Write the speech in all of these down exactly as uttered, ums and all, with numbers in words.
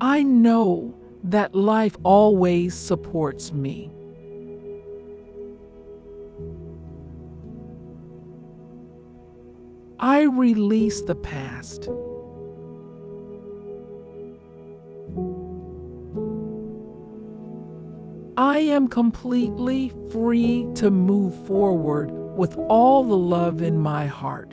I know that life always supports me. I release the past. I am completely free to move forward with all the love in my heart.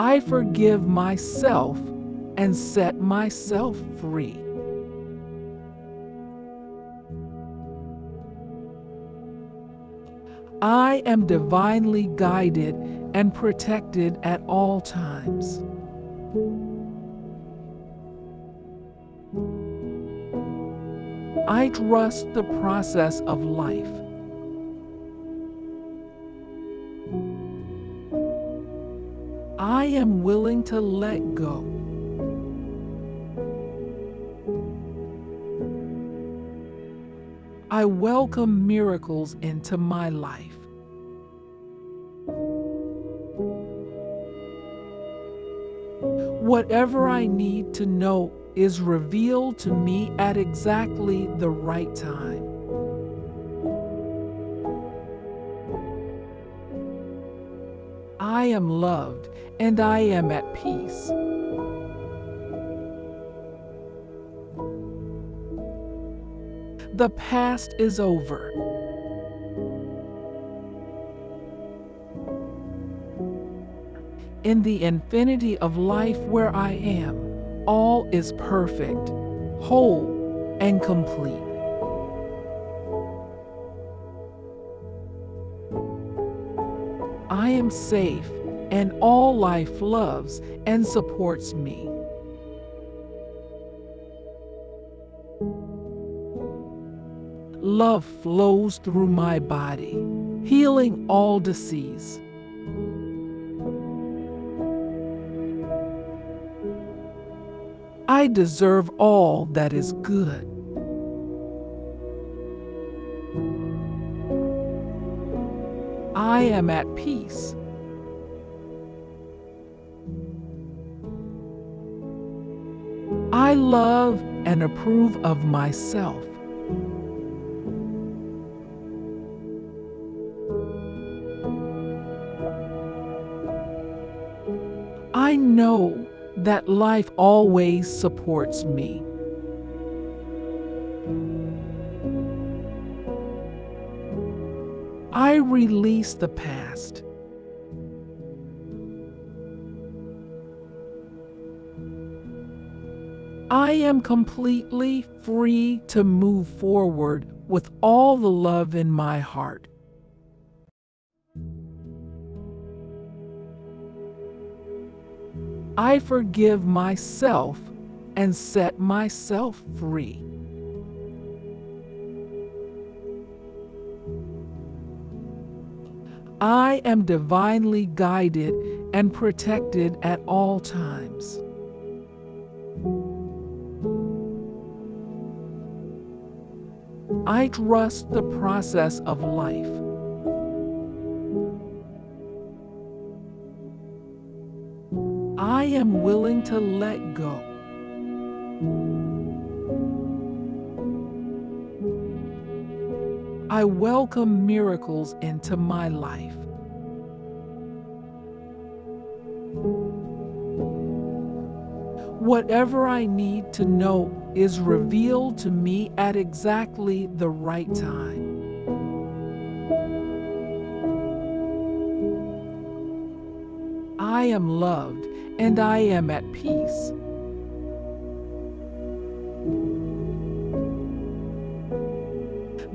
I forgive myself and set myself free. I am divinely guided and protected at all times. I trust the process of life. I am willing to let go. I welcome miracles into my life. Whatever I need to know is revealed to me at exactly the right time. I am loved and I am at peace. The past is over. In the infinity of life where I am, all is perfect, whole, and complete. I am safe, and all life loves and supports me. Love flows through my body, healing all disease. I deserve all that is good. I am at peace. I love and approve of myself. I know that life always supports me. I release the past. I am completely free to move forward with all the love in my heart. I forgive myself and set myself free. I am divinely guided and protected at all times. I trust the process of life. I am willing to let go. I welcome miracles into my life. Whatever I need to know is revealed to me at exactly the right time. I am loved and I am at peace.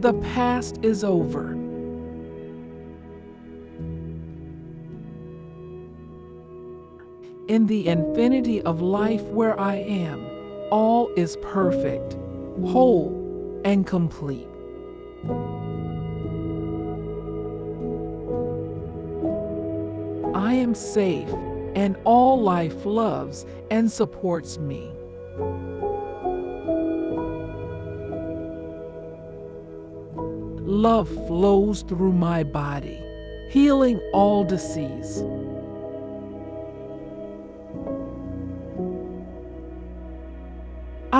The past is over. In the infinity of life where I am, all is perfect, whole, and complete. I am safe, and all life loves and supports me. Love flows through my body, healing all disease.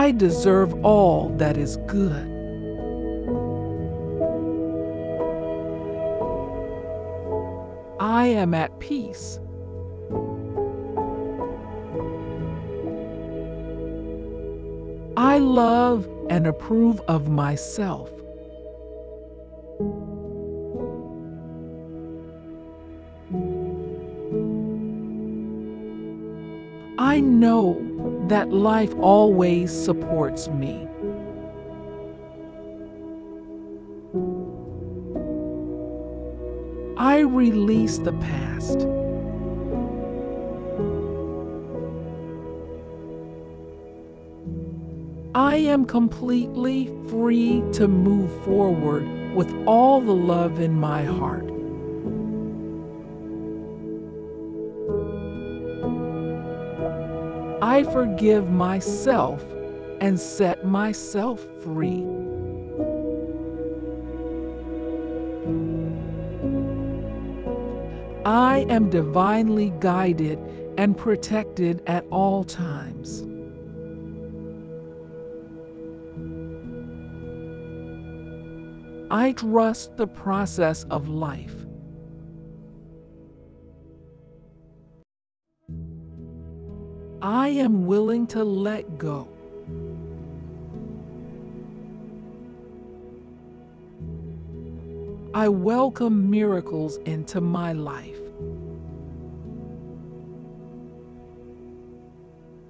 I deserve all that is good. I am at peace. I love and approve of myself. I know that life always supports me. I release the past. I am completely free to move forward with all the love in my heart. I forgive myself and set myself free. I am divinely guided and protected at all times. I trust the process of life. I am willing to let go. I welcome miracles into my life.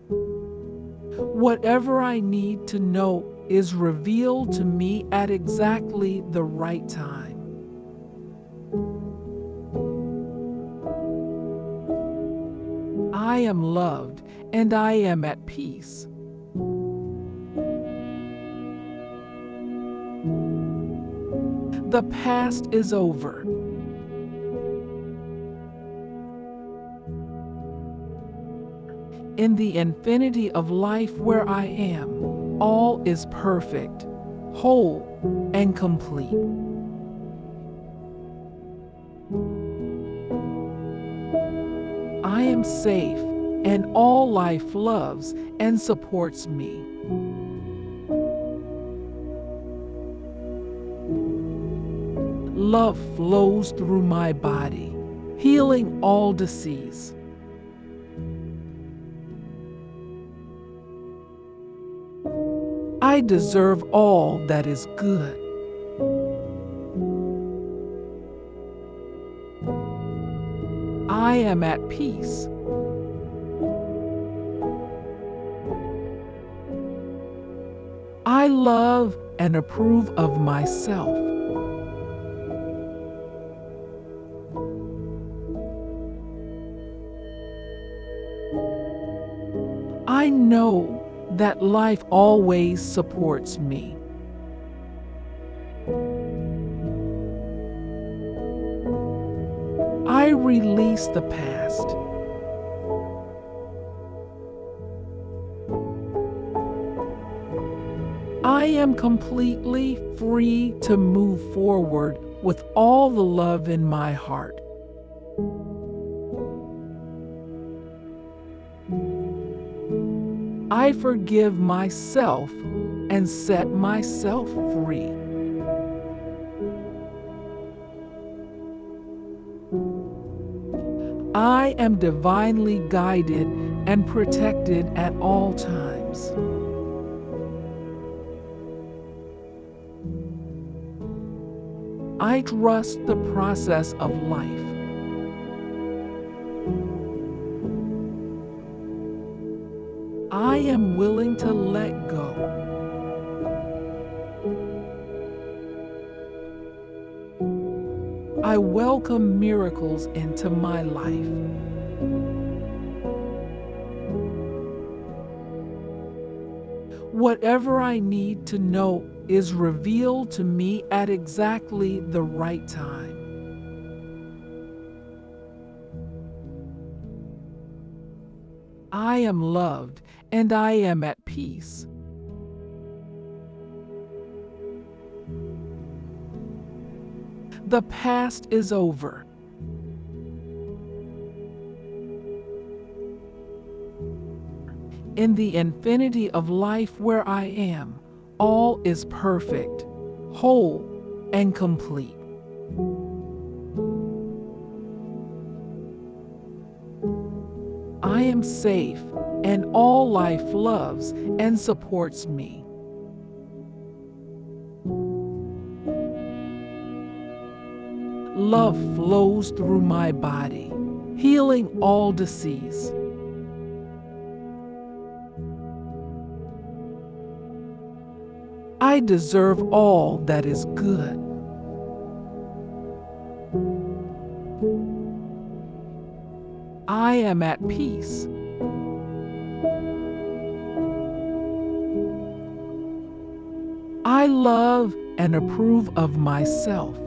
Whatever I need to know is revealed to me at exactly the right time. I am loved and I am at peace. The past is over. In the infinity of life where I am, all is perfect, whole, and complete. I am safe, and all life loves and supports me. Love flows through my body, healing all disease. I deserve all that is good. I am at peace. I love and approve of myself. I know that life always supports me. I release the past. I am completely free to move forward with all the love in my heart. I forgive myself and set myself free. I am divinely guided and protected at all times. I trust the process of life. I am willing to let go. I welcome miracles into my life. Whatever I need to know is revealed to me at exactly the right time. I am loved and I am at peace. The past is over. In the infinity of life where I am, all is perfect, whole, and complete. I am safe, and all life loves and supports me. Love flows through my body, healing all disease. I deserve all that is good. I am at peace. I love and approve of myself.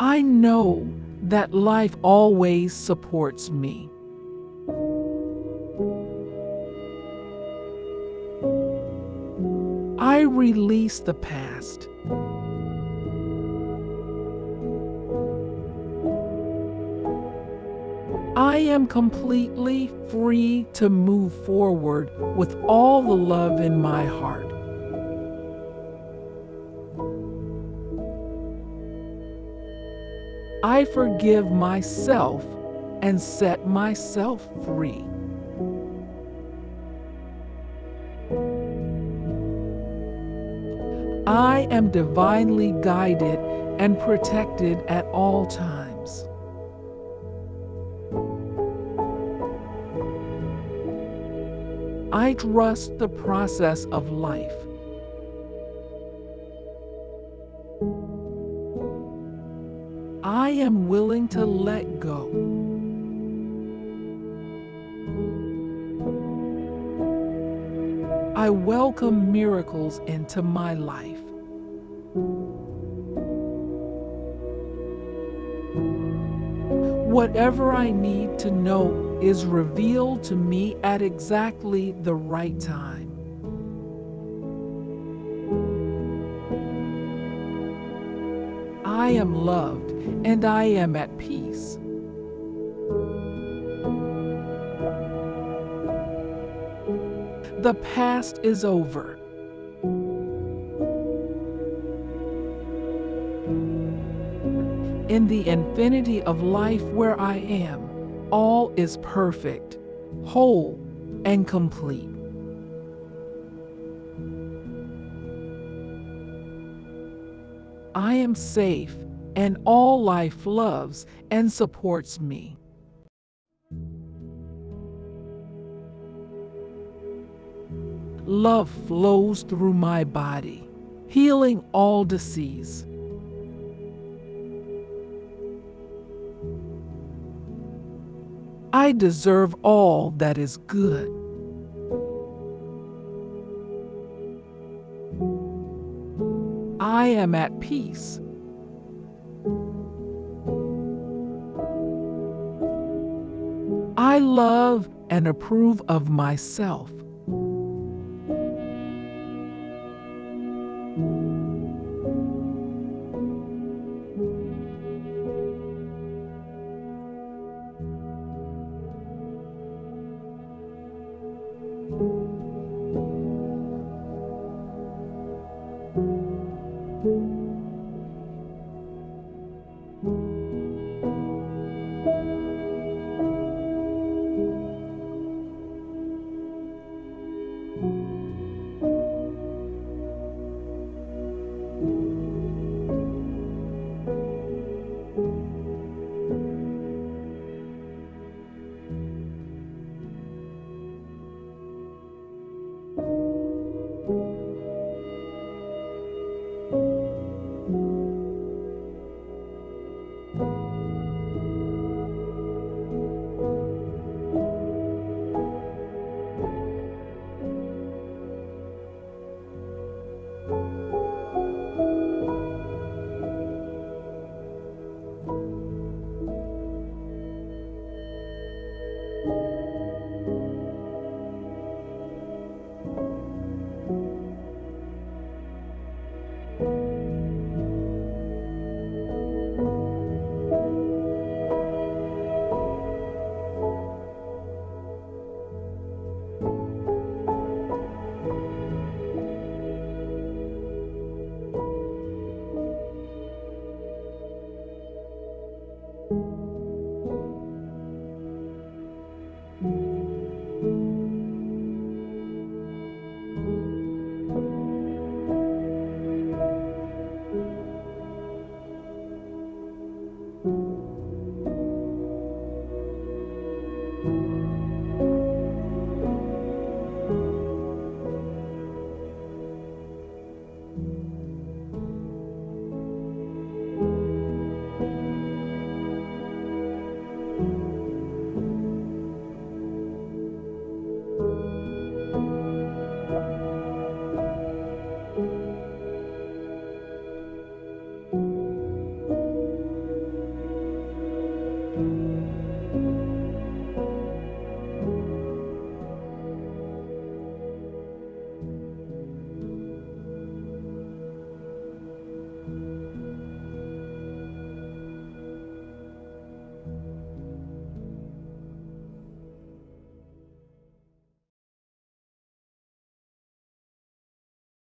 I know that life always supports me. I release the past. I am completely free to move forward with all the love in my heart. I forgive myself and set myself free. I am divinely guided and protected at all times. I trust the process of life. I am willing to let go. I welcome miracles into my life. Whatever I need to know is revealed to me at exactly the right time. I am loved and I am at peace. The past is over. In the infinity of life where I am, all is perfect, whole, and complete. I am safe, and all life loves and supports me. Love flows through my body, healing all disease. I deserve all that is good. I am at peace. I love and approve of myself. Thank you.